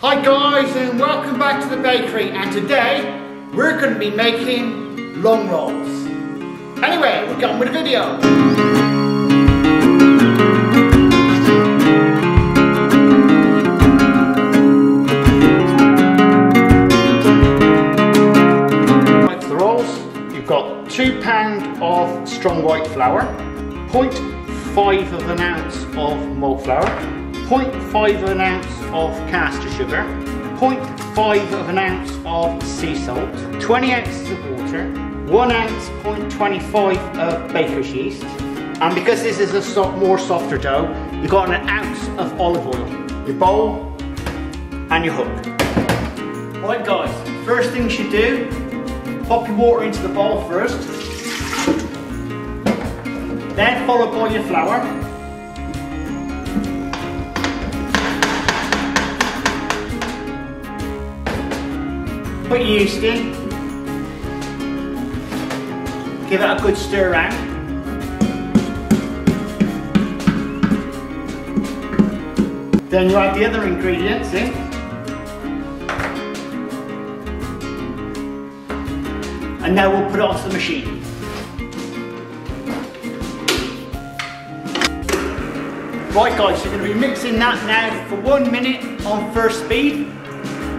Hi guys, and welcome back to the bakery, and today we're going to be making long rolls. Anyway, we're going with the video. Got 2 pounds of strong white flour, 0.5 of an ounce of malt flour, 0.5 of an ounce of caster sugar, 0.5 of an ounce of sea salt, 20 ounces of water, 1 ounce, 0.25 of baker's yeast, and because this is a more softer dough, you've got an ounce of olive oil, your bowl and your hook. Right guys, first thing you should do, pop your water into the bowl first, then followed by your flour, put your yeast in, give it a good stir around, then you add the other ingredients in. And now we'll put it onto the machine. Right guys, so you're going to be mixing that now for 1 minute on first speed.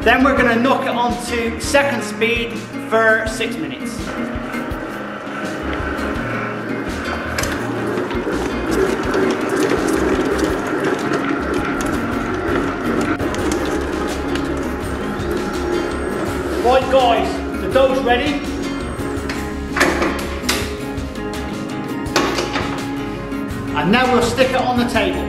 Then we're going to knock it onto second speed for 6 minutes. Right guys, the dough's ready. And now we'll stick it on the table.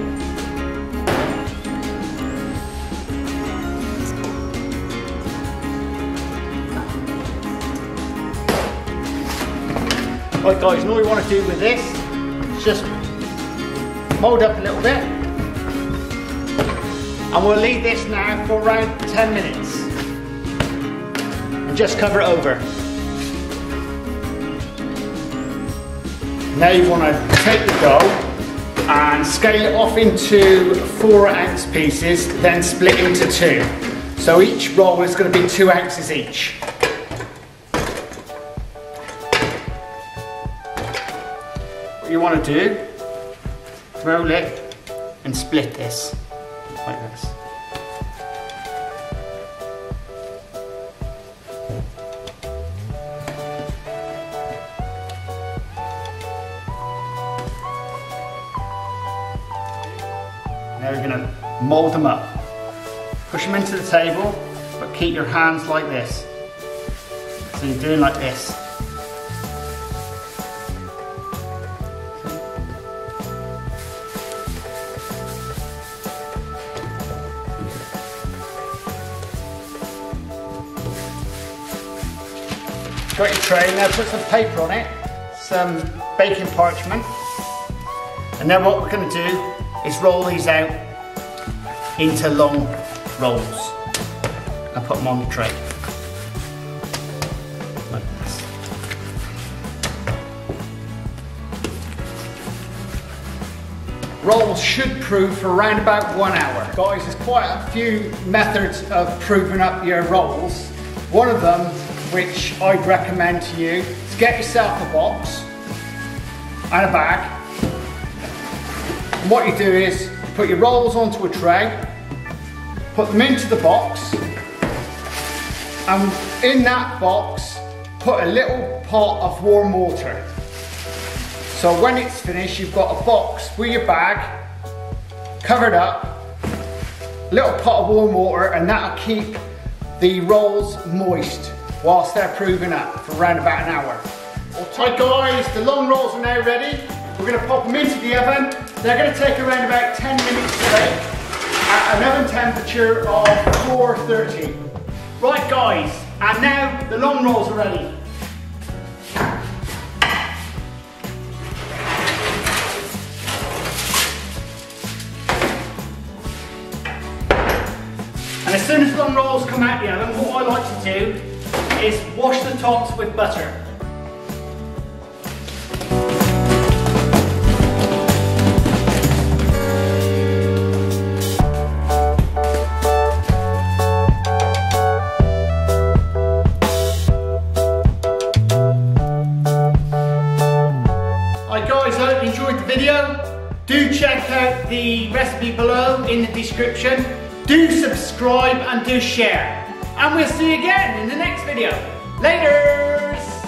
Right guys, and all you want to do with this is just mould up a little bit. And we'll leave this now for around 10 minutes. And just cover it over. Now you want to take the dough and scale it off into 4 ounce pieces, then split into two. So each roll is going to be 2 ounces each. What you want to do, roll it and split this, like this. Now we're going to mould them up. Push them into the table, but keep your hands like this. So you're doing like this. Got your tray, now put some paper on it, some baking parchment. And then what we're going to do is roll these out into long rolls. I put them on the tray. Like this. Rolls should prove for around about 1 hour. Guys, there's quite a few methods of proving up your rolls. One of them, which I'd recommend to you, is get yourself a box and a bag. And what you do is you put your rolls onto a tray, put them into the box, and in that box put a little pot of warm water. So when it's finished, you've got a box with your bag covered up, little pot of warm water, and that'll keep the rolls moist whilst they're proving up for around about an hour. Alright guys, the long rolls are now ready. We're going to pop them into the oven. They're going to take around about 10 minutes to bake at an oven temperature of 430. Right guys, and now the long rolls are ready. And as soon as long rolls come out the oven, what I like to do is wash the tops with butter. enjoyed the video, do check out the recipe below in the description. Do subscribe and do share. And we'll see you again in the next video. Laters!